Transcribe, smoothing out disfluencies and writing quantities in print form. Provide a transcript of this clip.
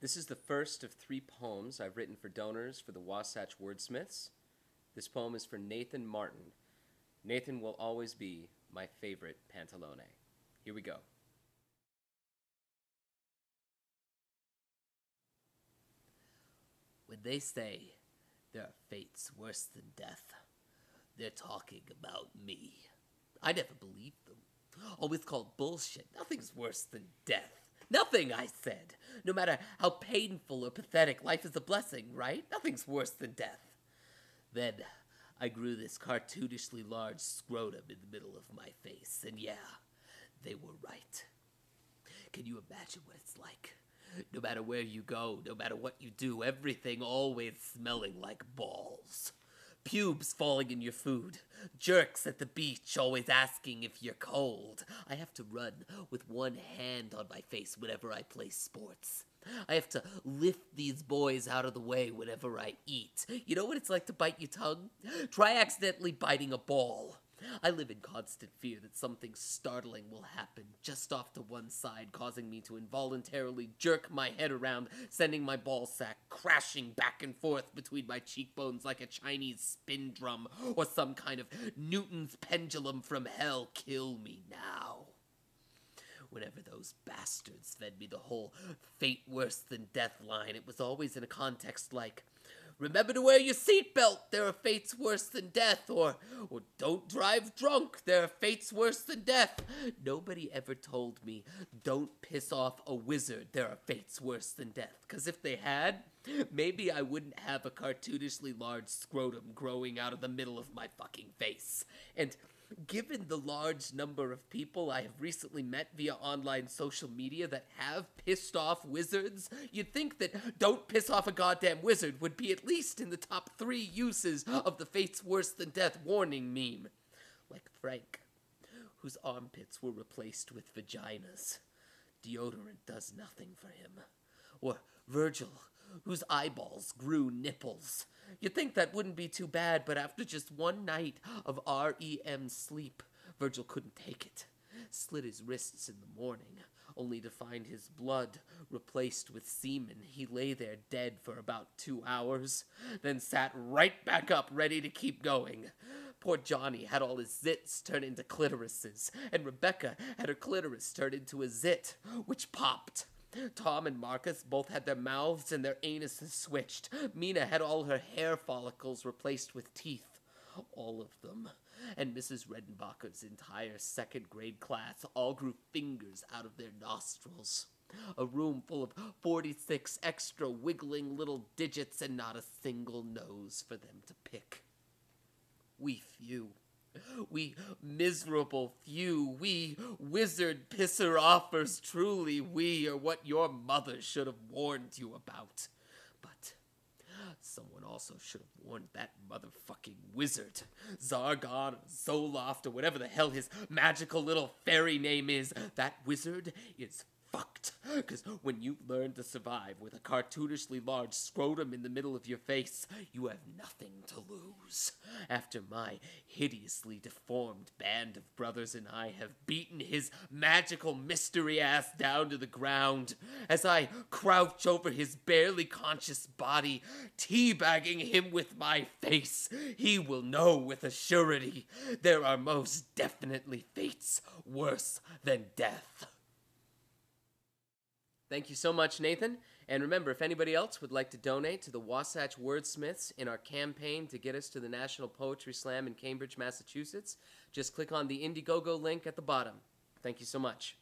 This is the first of three poems I've written for donors for the Wasatch Wordsmiths. This poem is for Nathan Martin. Nathan will always be my favorite pantalone. Here we go. When they say there are fates worse than death, they're talking about me. I never believed them. Always called bullshit. Nothing's worse than death. Nothing, I said. No matter how painful or pathetic, life is a blessing, right? Nothing's worse than death. Then I grew this cartoonishly large scrotum in the middle of my face, and yeah, they were right. Can you imagine what it's like? No matter where you go, no matter what you do, everything always smelling like balls. Pubes falling in your food. Jerks at the beach always asking if you're cold. I have to run with one hand on my face whenever I play sports. I have to lift these boys out of the way whenever I eat. You know what it's like to bite your tongue? Try accidentally biting a ball. I live in constant fear that something startling will happen just off to one side, causing me to involuntarily jerk my head around, sending my ball sack crashing back and forth between my cheekbones like a Chinese spin drum or some kind of Newton's pendulum from hell. Kill me now. Whenever those bastards fed me the whole fate worse than death line, it was always in a context like, remember to wear your seatbelt, there are fates worse than death, or don't drive drunk, there are fates worse than death. Nobody ever told me, don't piss off a wizard, there are fates worse than death, because if they had, maybe I wouldn't have a cartoonishly large scrotum growing out of the middle of my fucking face. And given the large number of people I have recently met via online social media that have pissed off wizards, you'd think that don't piss off a goddamn wizard would be at least in the top 3 uses of the fates worse than death warning meme. Like Frank, whose armpits were replaced with vaginas. Deodorant does nothing for him. Or Virgil, whose eyeballs grew nipples. You'd think that wouldn't be too bad, but after just one night of REM sleep, Virgil couldn't take it. Slit his wrists in the morning, only to find his blood replaced with semen. He lay there dead for about 2 hours, then sat right back up, ready to keep going. Poor Johnny had all his zits turn into clitorises, and Rebecca had her clitoris turn into a zit, which popped. Tom and Marcus both had their mouths and their anuses switched. Mina had all her hair follicles replaced with teeth. All of them. And Mrs. Redenbacher's entire second grade class all grew fingers out of their nostrils. A room full of 46 extra wiggling little digits and not a single nose for them to pick. We few. We miserable few, we wizard pisser-offers, truly we are what your mother should have warned you about. But someone also should have warned that motherfucking wizard. Zargon, or Zoloft, or whatever the hell his magical little fairy name is, that wizard is fucked. Because when you learn to survive with a cartoonishly large scrotum in the middle of your face, you have nothing to lose. After my hideously deformed band of brothers and I have beaten his magical mystery ass down to the ground, as I crouch over his barely conscious body, teabagging him with my face, he will know with a surety there are most definitely fates worse than death. Thank you so much, Nathan. And remember, if anybody else would like to donate to the Wasatch Wordsmiths in our campaign to get us to the National Poetry Slam in Cambridge, Massachusetts, just click on the Indiegogo link at the bottom. Thank you so much.